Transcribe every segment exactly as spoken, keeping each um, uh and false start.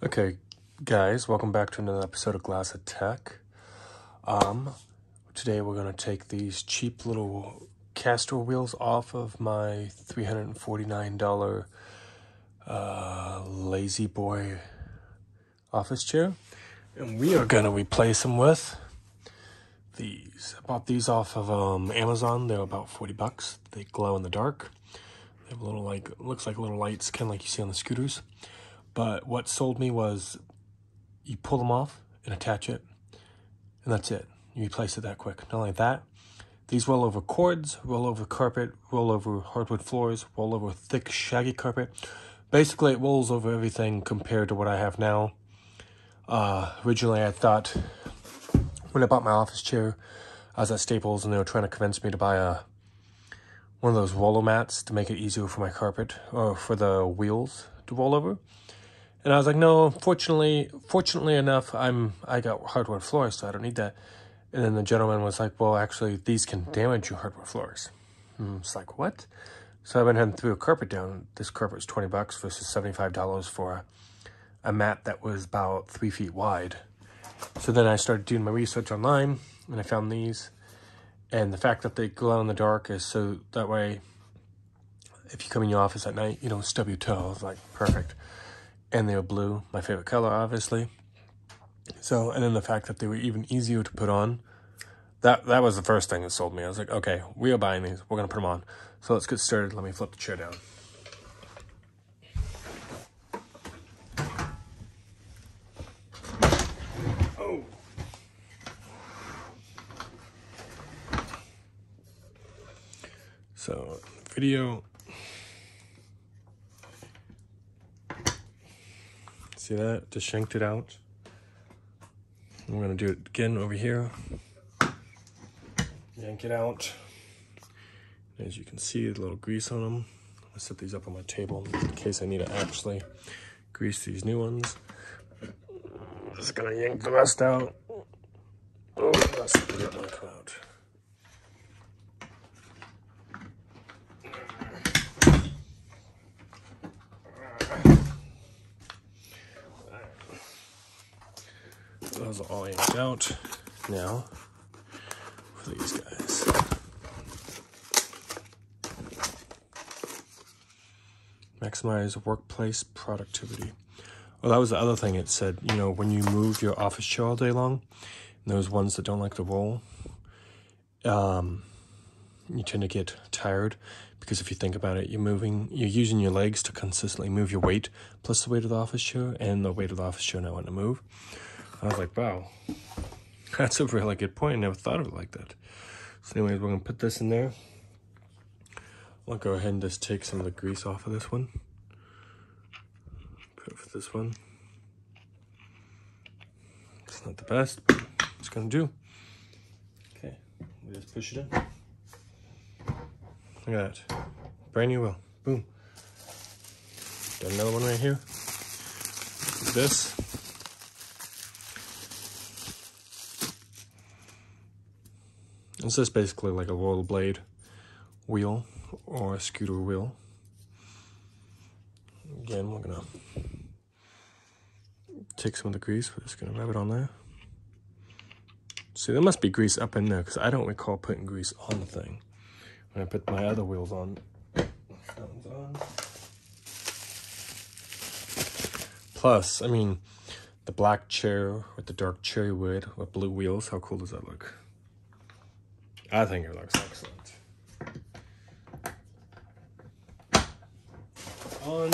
Okay, guys, welcome back to another episode of Glass Attack. Um, today we're going to take these cheap little castor wheels off of my three hundred forty-nine dollar uh, Lazy Boy office chair. And we are going to replace them with these. I bought these off of um, Amazon. They're about forty bucks. They glow in the dark. They have a little, like, looks like little lights, kind of like you see on the scooters. But what sold me was you pull them off and attach it, and that's it. You replace it that quick. Not only that, these roll over cords, roll over carpet, roll over hardwood floors, roll over thick, shaggy carpet. Basically, it rolls over everything compared to what I have now. Uh, originally, I thought when I bought my office chair, I was at Staples, and they were trying to convince me to buy a one of those roller mats to make it easier for my carpet, or for the wheels to roll over. And I was like, no, fortunately, fortunately enough, I'm, I got hardwood floors, so I don't need that. And then the gentleman was like, well, actually, these can damage your hardwood floors. And it's like, what? So I went ahead and threw a carpet down. This carpet was twenty bucks versus seventy-five dollars for a, a mat that was about three feet wide. So then I started doing my research online, and I found these. And the fact that they glow in the dark is so that way, if you come in your office at night, you don't stub your toe. I was like, perfect. And they were blue, my favorite color, obviously. So, and then the fact that they were even easier to put on, that that was the first thing that sold me. I was like, okay, we are buying these. We're going to put them on. So let's get started. Let me flip the chair down. Oh. So, video. See that? Just shanked it out. We're gonna do it again over here. Yank it out. As you can see, the little grease on them. I'll set these up on my table in case I need to actually grease these new ones. I'm just gonna yank the rest out. Oh, that's gonna come out. Those are all yanked out. Now for these guys. Maximize workplace productivity. Well, that was the other thing it said, you know, when you move your office chair all day long, and those ones that don't like to roll, um, you tend to get tired, because if you think about it, you're moving, you're using your legs to consistently move your weight, plus the weight of the office chair, and the weight of the office chair not wanting to move. I was like, wow, that's a really good point. I never thought of it like that. So anyways, we're going to put this in there. I'll go ahead and just take some of the grease off of this one. Put it for this one. It's not the best, but it's going to do. Okay, we just push it in. Look at that. Brand new wheel. Boom. Got another one right here. Do this. It's just basically like a rollerblade wheel or a scooter wheel. Again, we're gonna take some of the grease. We're just gonna rub it on there. See, there must be grease up in there, because I don't recall putting grease on the thing when I put my other wheels on. Plus, I mean, the black chair with the dark cherry wood with blue wheels. How cool does that look? I think it looks excellent. On.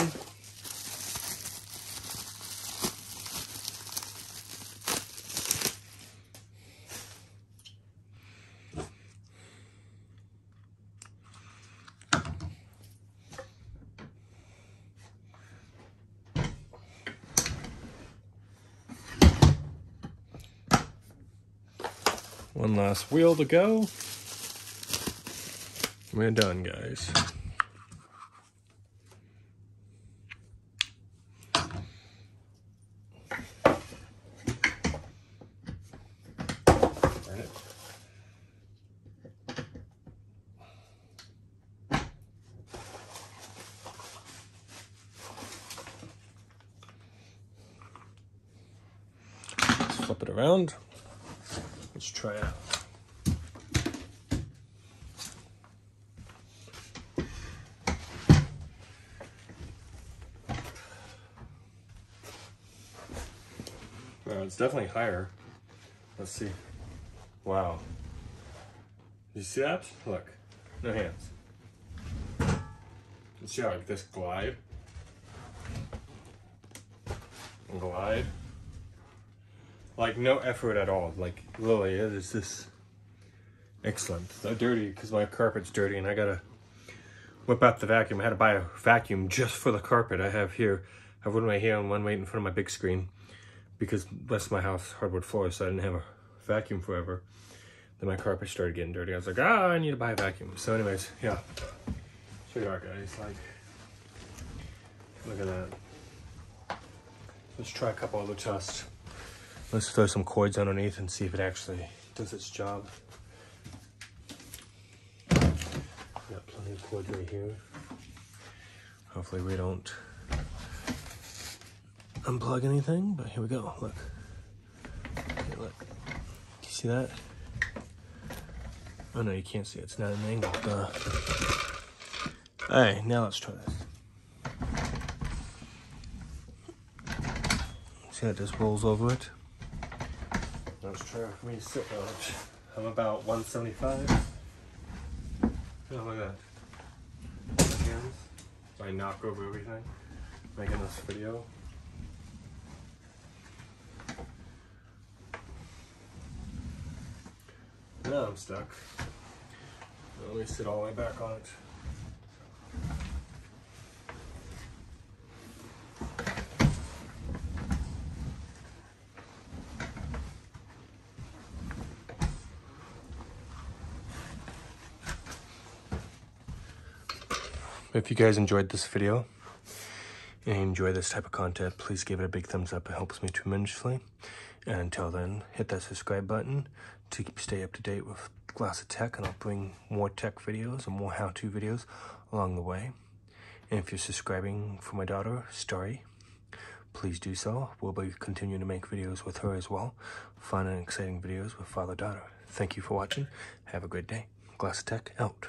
One last wheel to go. We're done, guys. All right. flip it around. Let's try out. No, it's definitely higher. Let's see. Wow. You see that? Look. No hands. Let's see how like this glide. Glide. Like no effort at all. Like literally it is this excellent. It's so dirty because my carpet's dirty and I gotta whip out the vacuum. I had to buy a vacuum just for the carpet I have here. I have one way here and one way in front of my big screen. Because that's my house hardwood floor, so I didn't have a vacuum forever. Then my carpet started getting dirty. I was like, ah, I need to buy a vacuum. So anyways, yeah. Show you our guys. Like, look at that. Let's try a couple other tests. Let's throw some cords underneath and see if it actually does its job. Got plenty of cords right here. Hopefully we don't unplug anything, but here we go. Look. Here, look. You see that? Oh no, you can't see it. It's not an angle. Uh, all right, now let's try this. See how it just rolls over it? Let's try for me to sit down. I'm about one seventy-five. Oh, look at that. Hands. I knock over everything. Making this video. No, I'm stuck. Let me sit all the way back on it. If you guys enjoyed this video and enjoy this type of content, please give it a big thumbs up. It helps me tremendously. And until then, hit that subscribe button to stay up to date with Glass of Tech, and I'll bring more tech videos and more how-to videos along the way. And if you're subscribing for my daughter, Starry, please do so. We'll be continuing to make videos with her as well. Fun and exciting videos with father-daughter. Thank you for watching. Have a great day. Glass of Tech out.